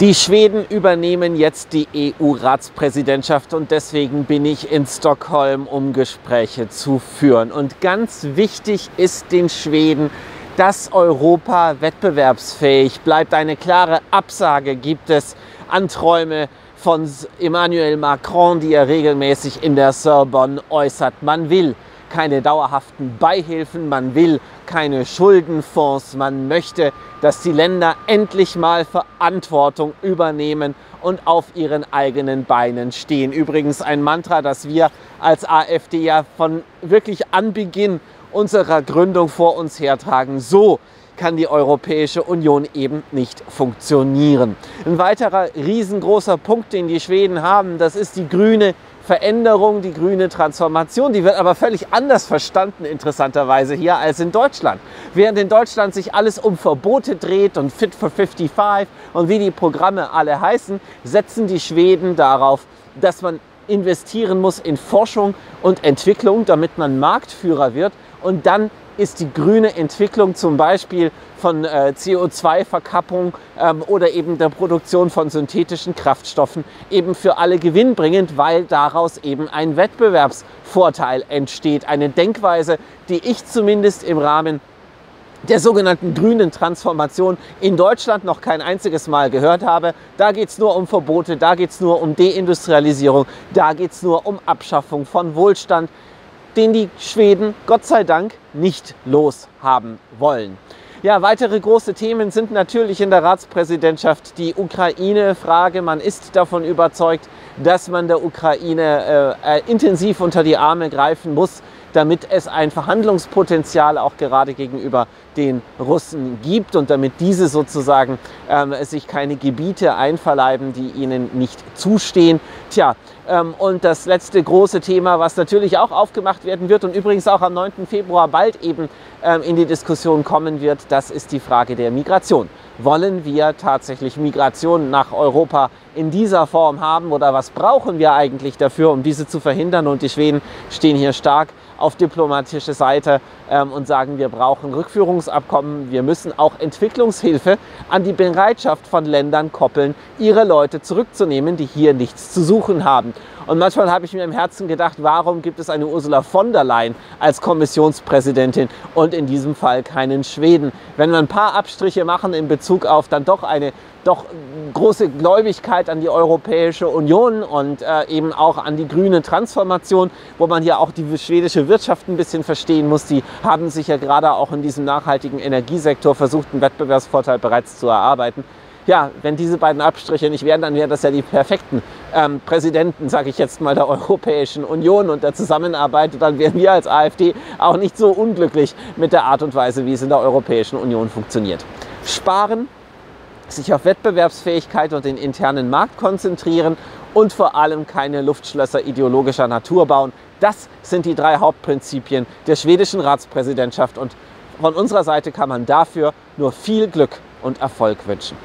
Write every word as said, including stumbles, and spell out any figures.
Die Schweden übernehmen jetzt die E U-Ratspräsidentschaft und deswegen bin ich in Stockholm, um Gespräche zu führen. Und ganz wichtig ist den Schweden, dass Europa wettbewerbsfähig bleibt. Eine klare Absage gibt es an Träume von Emmanuel Macron, die er regelmäßig in der Sorbonne äußert. Man will keine dauerhaften Beihilfen, man will keine Schuldenfonds, man möchte, dass die Länder endlich mal Verantwortung übernehmen und auf ihren eigenen Beinen stehen. Übrigens ein Mantra, das wir als AfD ja von wirklich Anbeginn unserer Gründung vor uns hertragen. So kann die Europäische Union eben nicht funktionieren. Ein weiterer riesengroßer Punkt, den die Schweden haben, das ist die grüne Veränderung, die grüne Transformation. Die wird aber völlig anders verstanden, interessanterweise, hier als in Deutschland. Während in Deutschland sich alles um Verbote dreht und Fit for fünfundfünfzig und wie die Programme alle heißen, setzen die Schweden darauf, dass man investieren muss in Forschung und Entwicklung, damit man Marktführer wird, und dann ist die grüne Entwicklung zum Beispiel von äh, C O zwei-Verkappung ähm, oder eben der Produktion von synthetischen Kraftstoffen eben für alle gewinnbringend, weil daraus eben ein Wettbewerbsvorteil entsteht. Eine Denkweise, die ich zumindest im Rahmen der sogenannten grünen Transformation in Deutschland noch kein einziges Mal gehört habe. Da geht es nur um Verbote, da geht es nur um Deindustrialisierung, da geht es nur um Abschaffung von Wohlstand, den die Schweden Gott sei Dank nicht loshaben wollen. Ja, weitere große Themen sind natürlich in der Ratspräsidentschaft die Ukraine-Frage. Man ist davon überzeugt, dass man der Ukraine äh, intensiv unter die Arme greifen muss, damit es ein Verhandlungspotenzial auch gerade gegenüber den Russen gibt und damit diese sozusagen ähm, sich keine Gebiete einverleiben, die ihnen nicht zustehen. Tja, ähm, und das letzte große Thema, was natürlich auch aufgemacht werden wird und übrigens auch am neunten Februar bald eben ähm, in die Diskussion kommen wird, das ist die Frage der Migration. Wollen wir tatsächlich Migration nach Europa in dieser Form haben oder was brauchen wir eigentlich dafür, um diese zu verhindern? Und die Schweden stehen hier stark auf diplomatische Seite ähm, und sagen, wir brauchen Rückführungsabkommen, wir müssen auch Entwicklungshilfe an die Bereitschaft von Ländern koppeln, ihre Leute zurückzunehmen, die hier nichts zu suchen haben. Und manchmal habe ich mir im Herzen gedacht, warum gibt es eine Ursula von der Leyen als Kommissionspräsidentin und in diesem Fall keinen Schweden? Wenn wir ein paar Abstriche machen in Bezug auf dann doch eine doch große Gläubigkeit an die Europäische Union und äh, eben auch an die grüne Transformation, wo man ja auch die schwedische Wirtschaft ein bisschen verstehen muss. Die haben sich ja gerade auch in diesem nachhaltigen Energiesektor versucht, einen Wettbewerbsvorteil bereits zu erarbeiten. Ja, wenn diese beiden Abstriche nicht wären, dann wären das ja die perfekten ähm, Präsidenten, sage ich jetzt mal, der Europäischen Union und der Zusammenarbeit. Und dann wären wir als AfD auch nicht so unglücklich mit der Art und Weise, wie es in der Europäischen Union funktioniert. Sparen, sich auf Wettbewerbsfähigkeit und den internen Markt konzentrieren und vor allem keine Luftschlösser ideologischer Natur bauen. Das sind die drei Hauptprinzipien der schwedischen Ratspräsidentschaft. Und von unserer Seite kann man dafür nur viel Glück und Erfolg wünschen.